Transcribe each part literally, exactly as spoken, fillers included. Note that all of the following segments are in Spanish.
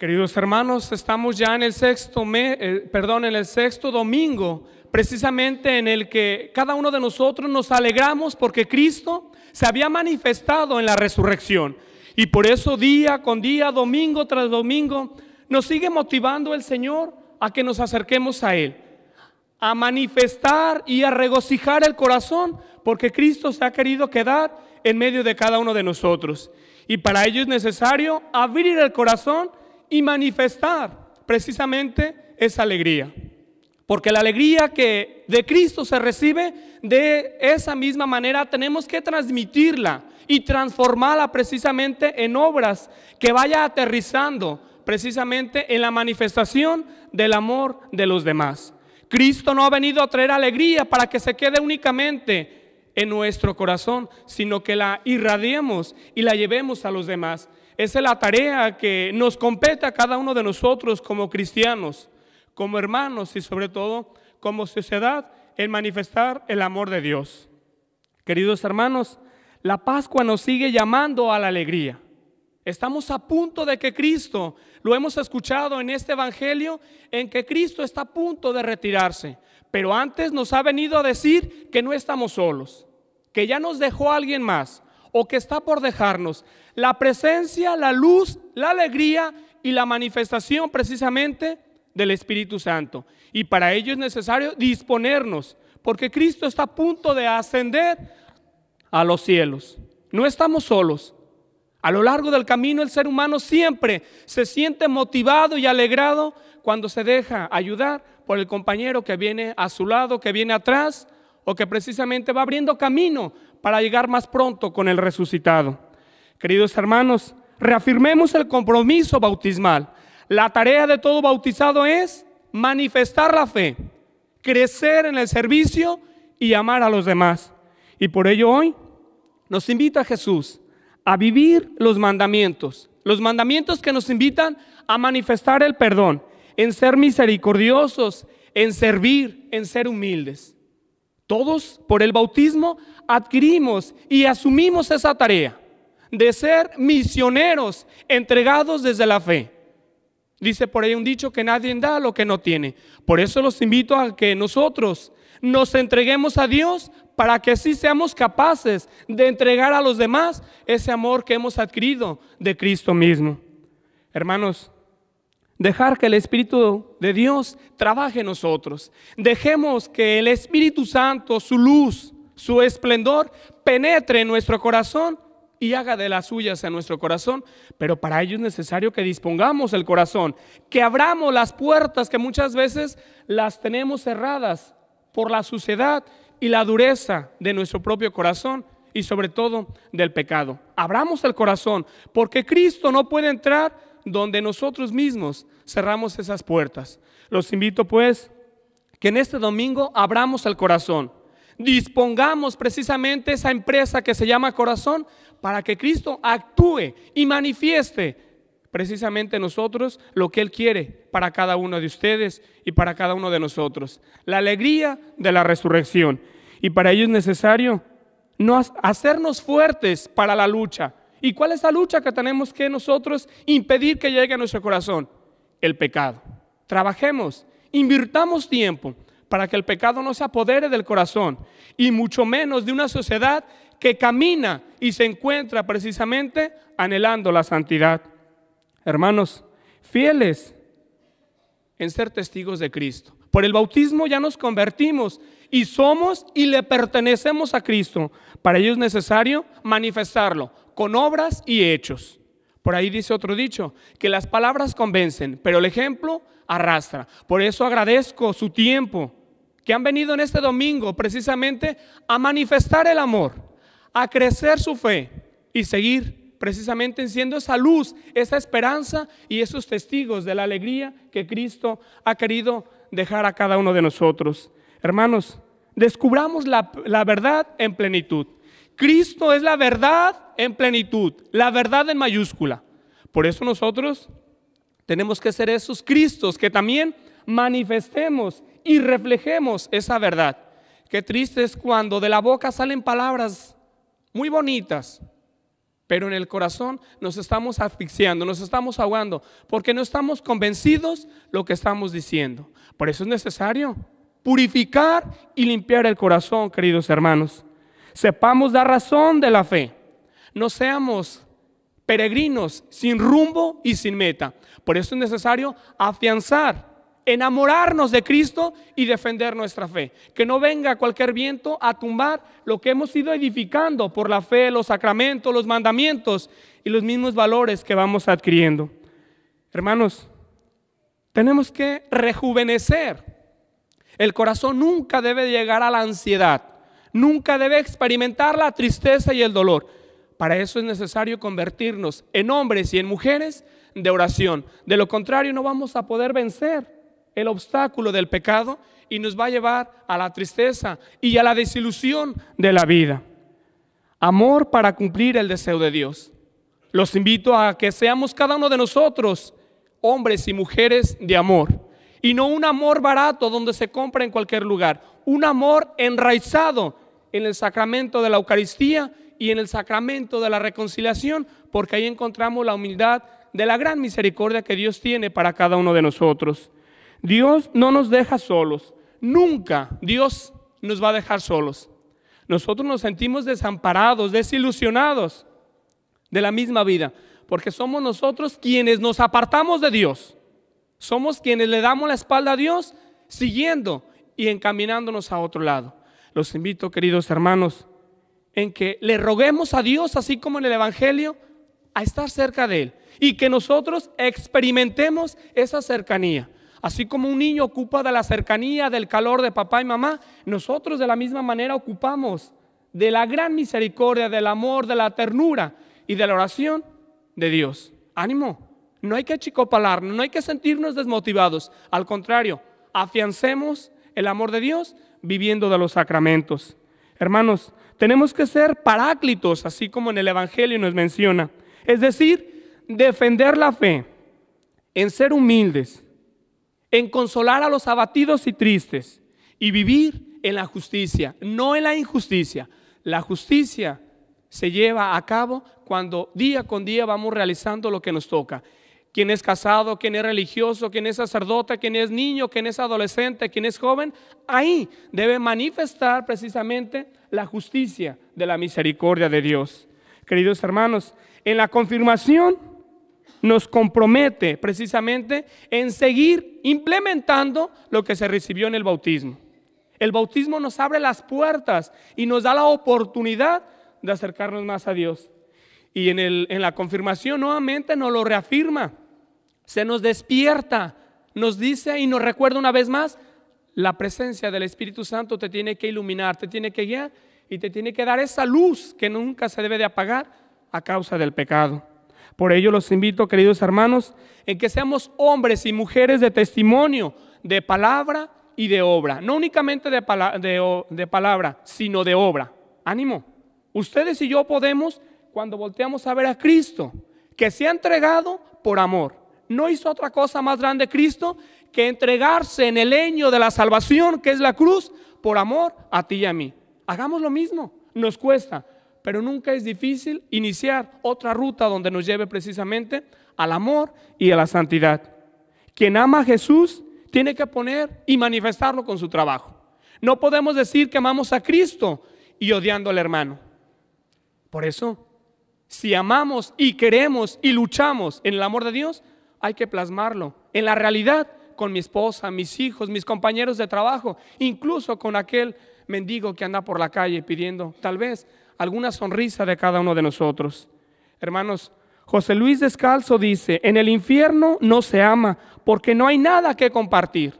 Queridos hermanos, estamos ya en el sexto mes, eh, perdón, en el sexto domingo, precisamente en el que cada uno de nosotros nos alegramos porque Cristo se había manifestado en la resurrección. Y por eso día con día, domingo tras domingo, nos sigue motivando el Señor a que nos acerquemos a Él, a manifestar y a regocijar el corazón, porque Cristo se ha querido quedar en medio de cada uno de nosotros. Y para ello es necesario abrir el corazón y manifestar precisamente esa alegría, porque la alegría que de Cristo se recibe, de esa misma manera tenemos que transmitirla y transformarla precisamente en obras que vaya aterrizando precisamente en la manifestación del amor de los demás. Cristo no ha venido a traer alegría para que se quede únicamente en nuestro corazón, sino que la irradiemos y la llevemos a los demás. Esa es la tarea que nos compete a cada uno de nosotros como cristianos, como hermanos y sobre todo como sociedad, en manifestar el amor de Dios. Queridos hermanos, la Pascua nos sigue llamando a la alegría. Estamos a punto de que Cristo, lo hemos escuchado en este evangelio, en que Cristo está a punto de retirarse. Pero antes nos ha venido a decir que no estamos solos, que ya nos dejó alguien más, o que está por dejarnos la presencia, la luz, la alegría y la manifestación precisamente del Espíritu Santo. Y para ello es necesario disponernos, porque Cristo está a punto de ascender a los cielos. No estamos solos. A lo largo del camino el ser humano siempre se siente motivado y alegrado cuando se deja ayudar por el compañero que viene a su lado, que viene atrás, o que precisamente va abriendo camino para llegar más pronto con el resucitado. Queridos hermanos, reafirmemos el compromiso bautismal. La tarea de todo bautizado es manifestar la fe, crecer en el servicio y amar a los demás. Y por ello hoy nos invita Jesús a vivir los mandamientos, los mandamientos que nos invitan a manifestar el perdón, en ser misericordiosos, en servir, en ser humildes. Todos por el bautismo adquirimos y asumimos esa tarea de ser misioneros entregados desde la fe. Dice por ahí un dicho que nadie da lo que no tiene. Por eso los invito a que nosotros nos entreguemos a Dios para que así seamos capaces de entregar a los demás ese amor que hemos adquirido de Cristo mismo. Hermanos, dejar que el Espíritu de Dios trabaje en nosotros. Dejemos que el Espíritu Santo, su luz, su esplendor, penetre en nuestro corazón y haga de las suyas en nuestro corazón. Pero para ello es necesario que dispongamos el corazón, que abramos las puertas que muchas veces las tenemos cerradas por la suciedad y la dureza de nuestro propio corazón y sobre todo del pecado. Abramos el corazón, porque Cristo no puede entrar donde nosotros mismos cerramos esas puertas. Los invito pues que en este domingo abramos el corazón, dispongamos precisamente esa empresa que se llama corazón para que Cristo actúe y manifieste precisamente nosotros lo que Él quiere para cada uno de ustedes y para cada uno de nosotros, la alegría de la resurrección. Y para ello es necesario no hacernos fuertes para la lucha. ¿Y cuál es la lucha que tenemos que nosotros impedir que llegue a nuestro corazón? El pecado. Trabajemos, invirtamos tiempo para que el pecado no se apodere del corazón y mucho menos de una sociedad que camina y se encuentra precisamente anhelando la santidad. Hermanos, fieles en ser testigos de Cristo. Por el bautismo ya nos convertimos y somos y le pertenecemos a Cristo. Para ello es necesario manifestarlo con obras y hechos. Por ahí dice otro dicho, que las palabras convencen, pero el ejemplo arrastra. Por eso agradezco su tiempo, que han venido en este domingo precisamente a manifestar el amor, a crecer su fe y seguir precisamente siendo esa luz, esa esperanza y esos testigos de la alegría que Cristo ha querido dejar a cada uno de nosotros. Hermanos, descubramos la, la verdad en plenitud. Cristo es la verdad en plenitud, la verdad en mayúscula. Por eso nosotros tenemos que ser esos Cristos que también manifestemos y reflejemos esa verdad. Qué triste es cuando de la boca salen palabras muy bonitas, pero en el corazón nos estamos asfixiando, nos estamos ahogando, porque no estamos convencidos lo que estamos diciendo. Por eso es necesario purificar y limpiar el corazón, queridos hermanos. Sepamos dar razón de la fe, no seamos peregrinos sin rumbo y sin meta. Por eso es necesario afianzar, enamorarnos de Cristo y defender nuestra fe. Que no venga cualquier viento a tumbar lo que hemos ido edificando por la fe, los sacramentos, los mandamientos y los mismos valores que vamos adquiriendo. Hermanos, tenemos que rejuvenecer. El corazón nunca debe llegar a la ansiedad, nunca debe experimentar la tristeza y el dolor. Para eso es necesario convertirnos en hombres y en mujeres de oración. De lo contrario, no vamos a poder vencer el obstáculo del pecado y nos va a llevar a la tristeza y a la desilusión de la vida. Amor para cumplir el deseo de Dios. Los invito a que seamos cada uno de nosotros hombres y mujeres de amor, y no un amor barato donde se compra en cualquier lugar, un amor enraizado en el sacramento de la Eucaristía y en el sacramento de la reconciliación, porque ahí encontramos la humildad de la gran misericordia que Dios tiene para cada uno de nosotros. Dios no nos deja solos, nunca Dios nos va a dejar solos. Nosotros nos sentimos desamparados, desilusionados de la misma vida, porque somos nosotros quienes nos apartamos de Dios. Somos quienes le damos la espalda a Dios, siguiendo y encaminándonos a otro lado. Los invito, queridos hermanos, en que le roguemos a Dios, así como en el Evangelio, a estar cerca de Él, y que nosotros experimentemos esa cercanía. Así como un niño ocupa de la cercanía, del calor de papá y mamá, nosotros de la misma manera ocupamos de la gran misericordia, del amor, de la ternura y de la oración de Dios. Ánimo, no hay que achicopalarnos, no hay que sentirnos desmotivados. Al contrario, afiancemos el amor de Dios viviendo de los sacramentos. Hermanos, tenemos que ser paráclitos, así como en el Evangelio nos menciona. Es decir, defender la fe, en ser humildes, en consolar a los abatidos y tristes, y vivir en la justicia, no en la injusticia. La justicia se lleva a cabo cuando día con día vamos realizando lo que nos toca. Quien es casado, quien es religioso, quien es sacerdote, quien es niño, quien es adolescente, quien es joven, ahí debe manifestar precisamente la justicia de la misericordia de Dios. Queridos hermanos, en la confirmación nos compromete precisamente en seguir implementando lo que se recibió en el bautismo. El bautismo nos abre las puertas y nos da la oportunidad de acercarnos más a Dios. Y en, el, en la confirmación nuevamente nos lo reafirma, se nos despierta, nos dice y nos recuerda una vez más, la presencia del Espíritu Santo te tiene que iluminar, te tiene que guiar y te tiene que dar esa luz que nunca se debe de apagar a causa del pecado. Por ello los invito, queridos hermanos, en que seamos hombres y mujeres de testimonio, de palabra y de obra. No únicamente de, pala de, de palabra, sino de obra. Ánimo, ustedes y yo podemos cuando volteamos a ver a Cristo, que se ha entregado por amor. No hizo otra cosa más grande Cristo que entregarse en el leño de la salvación, que es la cruz, por amor a ti y a mí. Hagamos lo mismo, nos cuesta, pero nunca es difícil iniciar otra ruta donde nos lleve precisamente al amor y a la santidad. Quien ama a Jesús tiene que poner y manifestarlo con su trabajo. No podemos decir que amamos a Cristo y odiando al hermano. Por eso, si amamos y queremos y luchamos en el amor de Dios, hay que plasmarlo en la realidad con mi esposa, mis hijos, mis compañeros de trabajo, incluso con aquel mendigo que anda por la calle pidiendo tal vez alguna sonrisa de cada uno de nosotros. Hermanos, José Luis Descalzo dice, en el infierno no se ama porque no hay nada que compartir.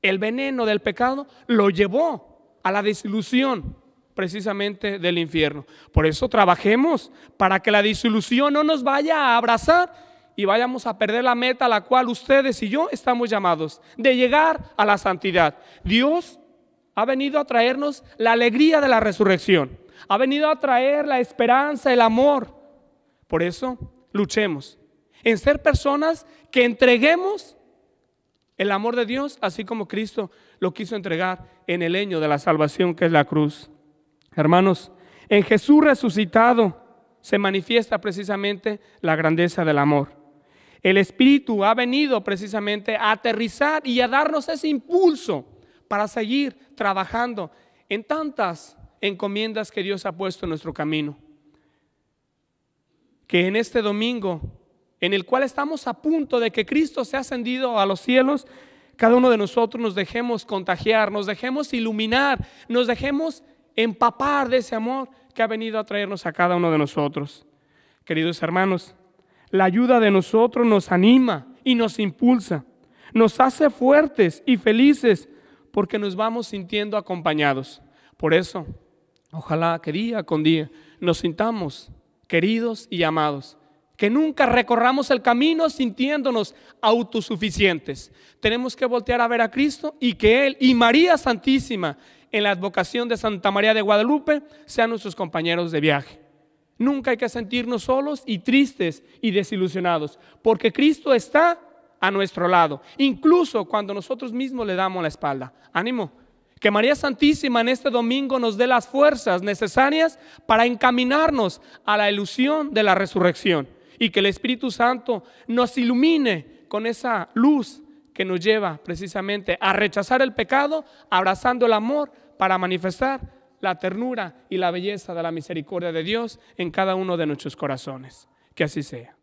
El veneno del pecado lo llevó a la desilusión precisamente del infierno. Por eso trabajemos para que la desilusión no nos vaya a abrazar y vayamos a perder la meta a la cual ustedes y yo estamos llamados, de llegar a la santidad. Dios ha venido a traernos la alegría de la resurrección. Ha venido a traer la esperanza, el amor. Por eso luchemos en ser personas que entreguemos el amor de Dios, así como Cristo lo quiso entregar en el leño de la salvación, que es la cruz. Hermanos, en Jesús resucitado se manifiesta precisamente la grandeza del amor. El Espíritu ha venido precisamente a aterrizar y a darnos ese impulso para seguir trabajando en tantas encomiendas que Dios ha puesto en nuestro camino. Que en este domingo, en el cual estamos a punto de que Cristo sea ascendido a los cielos, cada uno de nosotros nos dejemos contagiar, nos dejemos iluminar, nos dejemos empapar de ese amor que ha venido a traernos a cada uno de nosotros. Queridos hermanos, la ayuda de nosotros nos anima y nos impulsa, nos hace fuertes y felices porque nos vamos sintiendo acompañados. Por eso, ojalá que día con día nos sintamos queridos y amados. Que nunca recorramos el camino sintiéndonos autosuficientes. Tenemos que voltear a ver a Cristo y que Él y María Santísima en la advocación de Santa María de Guadalupe sean nuestros compañeros de viaje. Nunca hay que sentirnos solos y tristes y desilusionados, porque Cristo está a nuestro lado, incluso cuando nosotros mismos le damos la espalda. Ánimo, que María Santísima en este domingo nos dé las fuerzas necesarias para encaminarnos a la ilusión de la resurrección. Y que el Espíritu Santo nos ilumine con esa luz que nos lleva precisamente a rechazar el pecado, abrazando el amor para manifestar la ternura y la belleza de la misericordia de Dios en cada uno de nuestros corazones. Que así sea.